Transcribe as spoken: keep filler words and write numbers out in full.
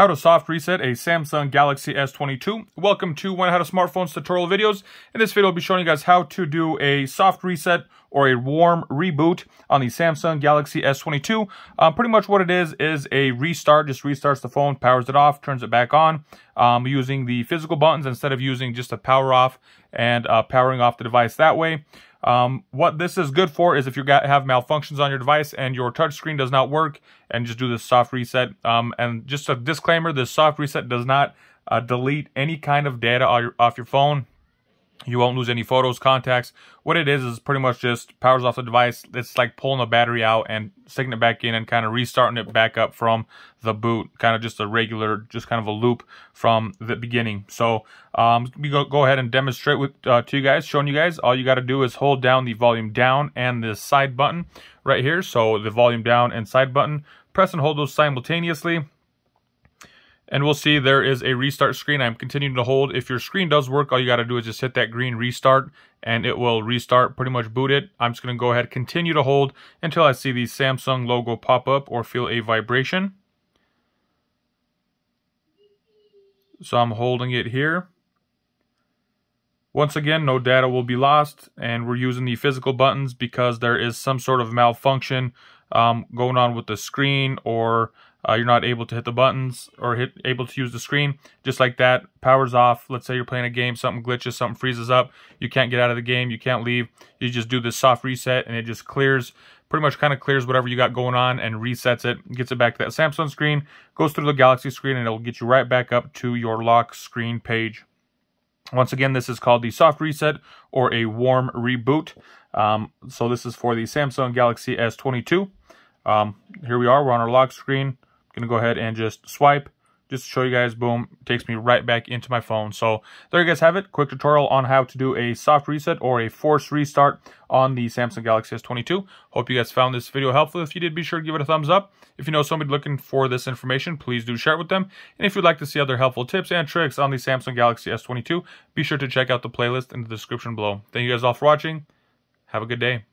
How to soft reset a Samsung Galaxy S twenty-two. Welcome to one How to Smartphones tutorial videos. In this video, I'll be showing you guys how to do a soft reset or a warm reboot on the Samsung Galaxy S twenty-two. Um, pretty much what it is is a restart. Just restarts the phone, powers it off, turns it back on um, using the physical buttons instead of using just a power off and uh, powering off the device that way. Um, what this is good for is if you got, have malfunctions on your device and your touchscreen does not work, and just do this soft reset. Um, and just a disclaimer, this soft reset does not uh, delete any kind of data off your phone. You won't lose any photos, contacts. What it is is pretty much just powers off the device. It's like pulling the battery out and sticking it back in and kind of restarting it back up from the boot. Kind of just a regular, just kind of a loop from the beginning. So um, we go, go ahead and demonstrate with uh, to you guys, showing you guys. All you got to do is hold down the volume down and the side button right here. So the volume down and side button. Press and hold those simultaneously. And we'll see there is a restart screen. I'm continuing to hold. If your screen does work, all you got to do is just hit that green restart, and it will restart, pretty much boot it. I'm just going to go ahead and continue to hold until I see the Samsung logo pop up or feel a vibration. So I'm holding it here. Once again, no data will be lost, and we're using the physical buttons because there is some sort of malfunction um, going on with the screen, or Uh, you're not able to hit the buttons or hit able to use the screen. Just like that, powers off. Let's say you're playing a game, something glitches, something freezes up. You can't get out of the game, you can't leave. You just do this soft reset and it just clears, pretty much kind of clears whatever you got going on and resets it, gets it back to that Samsung screen, goes through the Galaxy screen, and it'll get you right back up to your lock screen page. Once again, this is called the soft reset or a warm reboot. Um, so this is for the Samsung Galaxy S twenty-two. Um, here we are, we're on our lock screen. Gonna go ahead and just swipe just to show you guys. Boom, takes me right back into my phone. So there you guys have it, quick tutorial on how to do a soft reset or a forced restart on the Samsung Galaxy S twenty-two. Hope you guys found this video helpful. If you did, be sure to give it a thumbs up. If you know somebody looking for this information, please do share it with them. And if you'd like to see other helpful tips and tricks on the Samsung Galaxy S twenty-two, be sure to check out the playlist in the description below. Thank you guys all for watching. Have a good day.